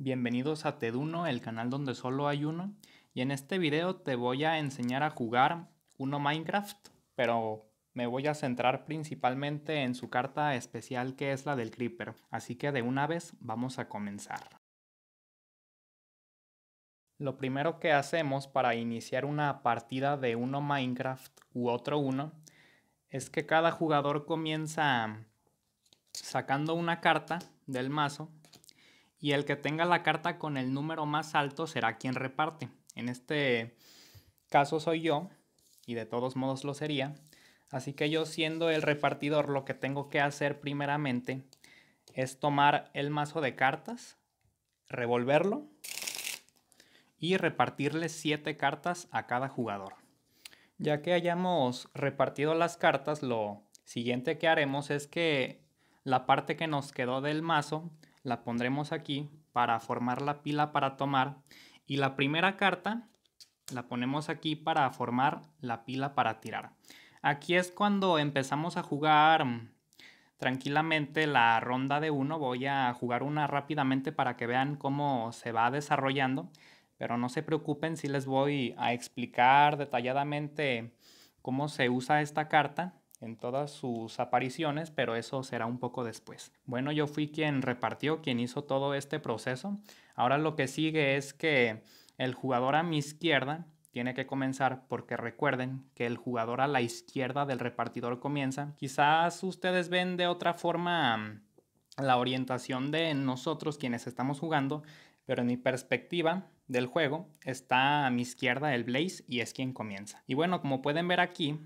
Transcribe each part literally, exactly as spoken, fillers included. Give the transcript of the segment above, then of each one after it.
Bienvenidos a Teduno, el canal donde solo hay uno, y en este video te voy a enseñar a jugar Uno Minecraft, pero me voy a centrar principalmente en su carta especial que es la del Creeper, así que de una vez vamos a comenzar. Lo primero que hacemos para iniciar una partida de Uno Minecraft u otro Uno es que cada jugador comienza sacando una carta del mazo, y el que tenga la carta con el número más alto será quien reparte. En este caso soy yo, y de todos modos lo sería. Así que yo, siendo el repartidor, lo que tengo que hacer primeramente es tomar el mazo de cartas, revolverlo y repartirle siete cartas a cada jugador. Ya que hayamos repartido las cartas, lo siguiente que haremos es que la parte que nos quedó del mazo la pondremos aquí para formar la pila para tomar, y la primera carta la ponemos aquí para formar la pila para tirar. Aquí es cuando empezamos a jugar tranquilamente la ronda de uno. Voy a jugar una rápidamente para que vean cómo se va desarrollando, pero no se preocupen si les voy a explicar detalladamente cómo se usa esta carta en todas sus apariciones, pero eso será un poco después. Bueno, yo fui quien repartió, quien hizo todo este proceso. Ahora lo que sigue es que el jugador a mi izquierda tiene que comenzar, porque recuerden que el jugador a la izquierda del repartidor comienza. Quizás ustedes ven de otra forma la orientación de nosotros quienes estamos jugando, pero en mi perspectiva del juego está a mi izquierda el Blaze y es quien comienza. Y bueno, como pueden ver aquí,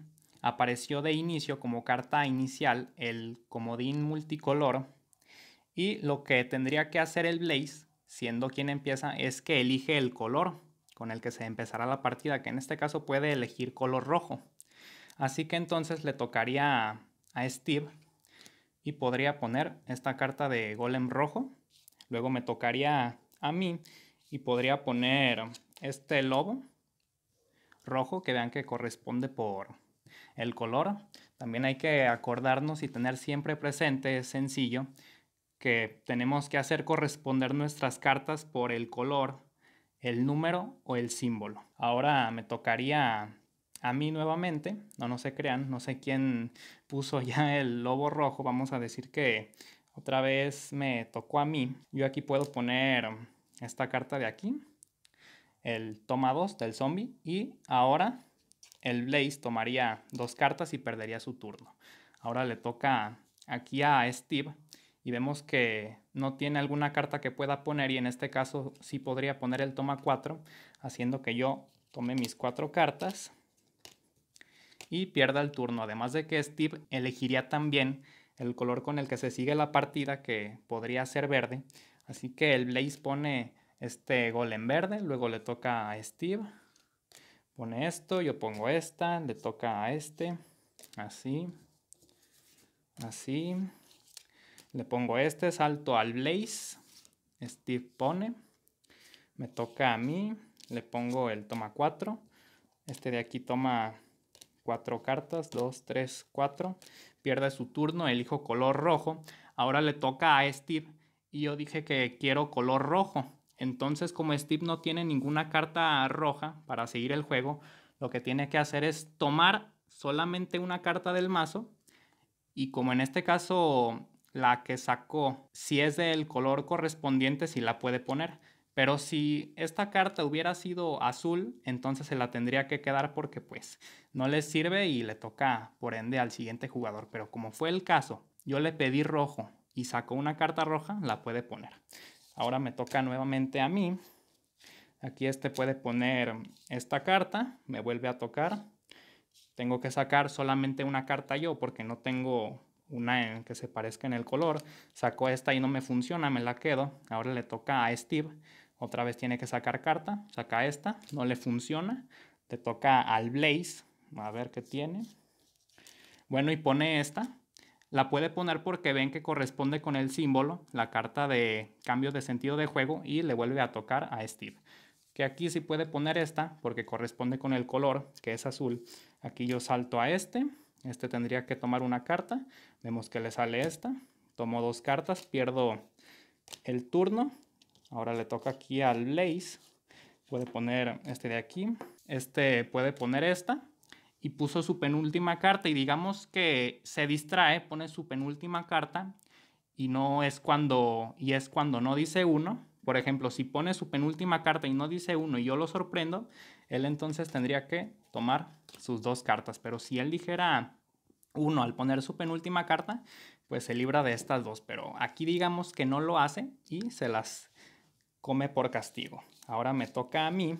apareció de inicio como carta inicial el comodín multicolor, y lo que tendría que hacer el Blaze, siendo quien empieza, es que elige el color con el que se empezará la partida, que en este caso puede elegir color rojo. Así que entonces le tocaría a Steve y podría poner esta carta de Golem rojo. Luego me tocaría a mí y podría poner este lobo rojo, que vean que corresponde por el color. También hay que acordarnos y tener siempre presente, es sencillo, que tenemos que hacer corresponder nuestras cartas por el color, el número o el símbolo. Ahora me tocaría a mí nuevamente. No, no se crean, no sé quién puso ya el lobo rojo. Vamos a decir que otra vez me tocó a mí. Yo aquí puedo poner esta carta de aquí, el toma dos del zombie, y ahora el Blaze tomaría dos cartas y perdería su turno. Ahora le toca aquí a Steve, y vemos que no tiene alguna carta que pueda poner, y en este caso sí podría poner el toma cuatro, haciendo que yo tome mis cuatro cartas y pierda el turno. Además de que Steve elegiría también el color con el que se sigue la partida, que podría ser verde. Así que el Blaze pone este golem verde, luego le toca a Steve. Pone esto, yo pongo esta, le toca a este, así, así, le pongo este, salto al Blaze, Steve pone, me toca a mí, le pongo el toma cuatro, este de aquí toma cuatro cartas, dos, tres, cuatro, pierde su turno, elijo color rojo. Ahora le toca a Steve, y yo dije que quiero color rojo. Entonces, como Steve no tiene ninguna carta roja para seguir el juego, lo que tiene que hacer es tomar solamente una carta del mazo, y como en este caso la que sacó, si es del color correspondiente, si la puede poner. Pero si esta carta hubiera sido azul, entonces se la tendría que quedar, porque pues no le sirve y le toca por ende al siguiente jugador. Pero como fue el caso, yo le pedí rojo y sacó una carta roja, la puede poner. Ahora me toca nuevamente a mí. Aquí este puede poner esta carta, me vuelve a tocar. Tengo que sacar solamente una carta yo, porque no tengo una en que se parezca en el color. Saco esta y no me funciona, me la quedo. Ahora le toca a Steve. Otra vez tiene que sacar carta. Saca esta, no le funciona. Te toca al Blaze, a ver qué tiene. Bueno, y pone esta. La puede poner porque ven que corresponde con el símbolo, la carta de cambio de sentido de juego, y le vuelve a tocar a Steve. Que aquí sí puede poner esta porque corresponde con el color, que es azul. Aquí yo salto a este. Este tendría que tomar una carta. Vemos que le sale esta. Tomo dos cartas, pierdo el turno. Ahora le toca aquí al Blaze. Puede poner este de aquí. Este puede poner esta. Y puso su penúltima carta. Y digamos que se distrae. Pone su penúltima carta. Y no es cuando... Y es cuando no dice uno. Por ejemplo, si pone su penúltima carta y no dice uno y yo lo sorprendo, él entonces tendría que tomar sus dos cartas. Pero si él dijera uno al poner su penúltima carta, pues se libra de estas dos. Pero aquí digamos que no lo hace y se las come por castigo. Ahora me toca a mí.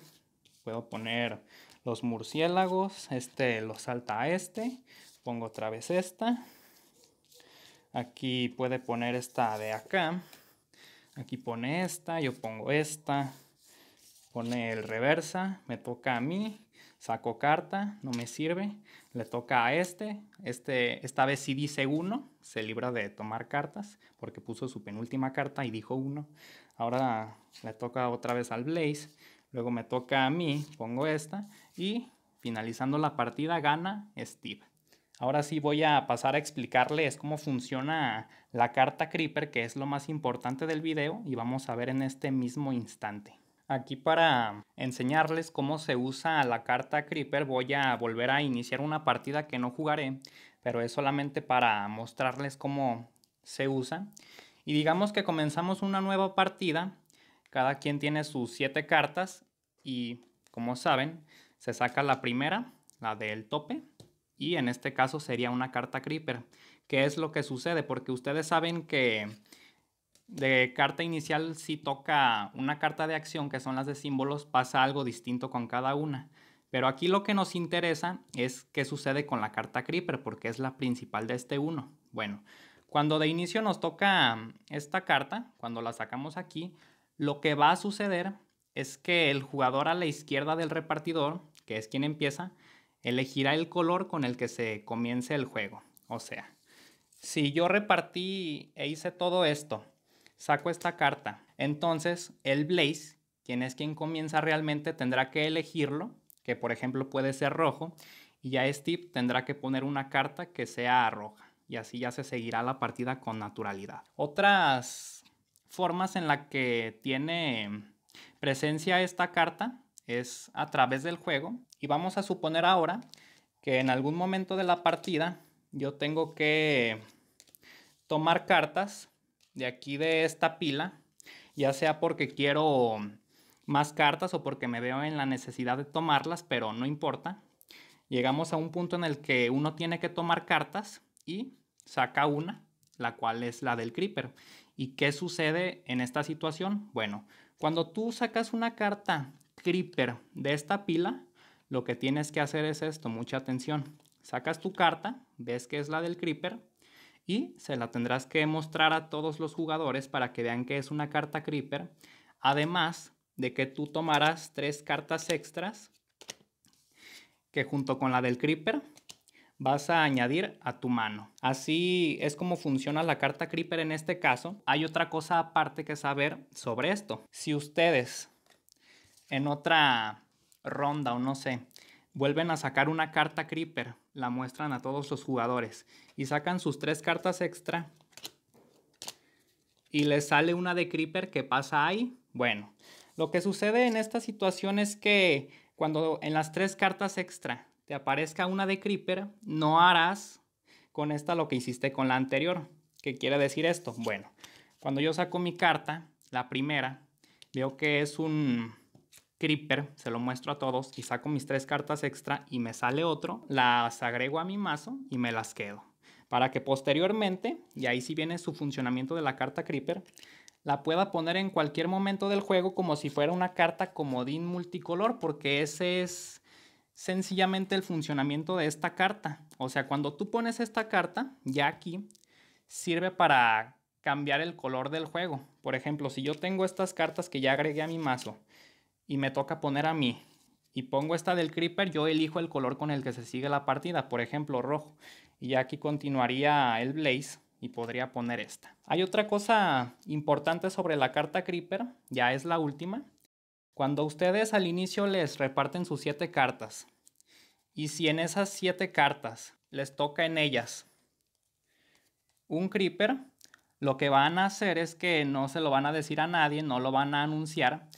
Puedo poner los murciélagos. Este lo salta a este. Pongo otra vez esta. Aquí puede poner esta de acá. Aquí pone esta, yo pongo esta, pone el reversa, me toca a mí, saco carta, no me sirve, le toca a este, este esta vez sí dice uno, se libra de tomar cartas porque puso su penúltima carta y dijo uno. Ahora le toca otra vez al Blaze, luego me toca a mí, pongo esta y finalizando la partida gana Steve. Ahora sí voy a pasar a explicarles cómo funciona la carta Creeper, que es lo más importante del video, y vamos a ver en este mismo instante. Aquí para enseñarles cómo se usa la carta Creeper voy a volver a iniciar una partida que no jugaré, pero es solamente para mostrarles cómo se usa. Y digamos que comenzamos una nueva partida, cada quien tiene sus siete cartas y como saben se saca la primera, la del tope. Y en este caso sería una carta Creeper. ¿Qué es lo que sucede? Porque ustedes saben que de carta inicial si toca una carta de acción, que son las de símbolos, pasa algo distinto con cada una. Pero aquí lo que nos interesa es qué sucede con la carta Creeper, porque es la principal de este uno. Bueno, cuando de inicio nos toca esta carta, cuando la sacamos aquí, lo que va a suceder es que el jugador a la izquierda del repartidor, que es quien empieza, elegirá el color con el que se comience el juego. O sea, si yo repartí e hice todo esto, saco esta carta, entonces el Blaze, quien es quien comienza realmente, tendrá que elegirlo, que por ejemplo puede ser rojo, y ya Steve tendrá que poner una carta que sea roja, y así ya se seguirá la partida con naturalidad. Otras formas en las que tiene presencia esta carta es a través del juego. Y vamos a suponer ahora que en algún momento de la partida yo tengo que tomar cartas de aquí de esta pila, ya sea porque quiero más cartas o porque me veo en la necesidad de tomarlas, pero no importa. Llegamos a un punto en el que uno tiene que tomar cartas y saca una, la cual es la del Creeper. ¿Y qué sucede en esta situación? Bueno, cuando tú sacas una carta Creeper de esta pila, lo que tienes que hacer es esto, mucha atención. Sacas tu carta, ves que es la del Creeper y se la tendrás que mostrar a todos los jugadores para que vean que es una carta Creeper, además de que tú tomarás tres cartas extras que junto con la del Creeper vas a añadir a tu mano. Así es como funciona la carta Creeper en este caso. Hay otra cosa aparte que saber sobre esto. Si ustedes en otra ronda o no sé, vuelven a sacar una carta Creeper, la muestran a todos los jugadores y sacan sus tres cartas extra y les sale una de Creeper, ¿qué pasa ahí? Bueno, lo que sucede en esta situación es que cuando en las tres cartas extra te aparezca una de Creeper, no harás con esta lo que hiciste con la anterior. ¿Qué quiere decir esto? Bueno, cuando yo saco mi carta, la primera, veo que es un Creeper, se lo muestro a todos y saco mis tres cartas extra y me sale otro, las agrego a mi mazo y me las quedo, para que posteriormente, y ahí sí viene su funcionamiento de la carta Creeper, la pueda poner en cualquier momento del juego como si fuera una carta comodín multicolor, porque ese es sencillamente el funcionamiento de esta carta. O sea, cuando tú pones esta carta, ya aquí, sirve para cambiar el color del juego. Por ejemplo, si yo tengo estas cartas que ya agregué a mi mazo, y me toca poner a mí, y pongo esta del Creeper, yo elijo el color con el que se sigue la partida, por ejemplo rojo, y ya aquí continuaría el Blaze, y podría poner esta. Hay otra cosa importante sobre la carta Creeper, ya es la última, cuando ustedes al inicio les reparten sus siete cartas, y si en esas siete cartas les toca en ellas un Creeper, lo que van a hacer es que no se lo van a decir a nadie, no lo van a anunciar.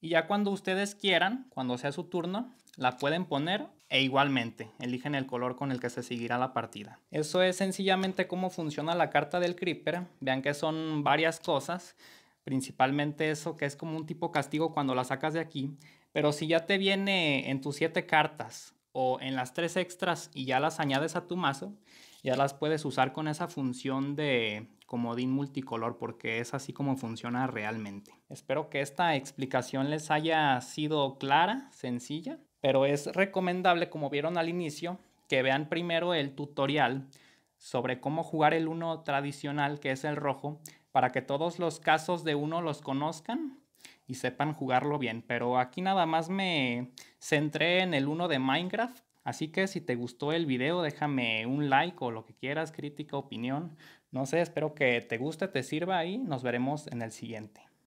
Y ya cuando ustedes quieran, cuando sea su turno, la pueden poner e igualmente eligen el color con el que se seguirá la partida. Eso es sencillamente cómo funciona la carta del Creeper. Vean que son varias cosas, principalmente eso que es como un tipo castigo cuando la sacas de aquí. Pero si ya te viene en tus siete cartas o en las tres extras y ya las añades a tu mazo, ya las puedes usar con esa función de comodín multicolor, porque es así como funciona realmente. Espero que esta explicación les haya sido clara, sencilla, pero es recomendable, como vieron al inicio, que vean primero el tutorial sobre cómo jugar el uno tradicional, que es el rojo, para que todos los casos de uno los conozcan y sepan jugarlo bien. Pero aquí nada más me centré en el uno de Minecraft. Así que si te gustó el video, déjame un like o lo que quieras, crítica, opinión. No sé, espero que te guste, te sirva y nos veremos en el siguiente.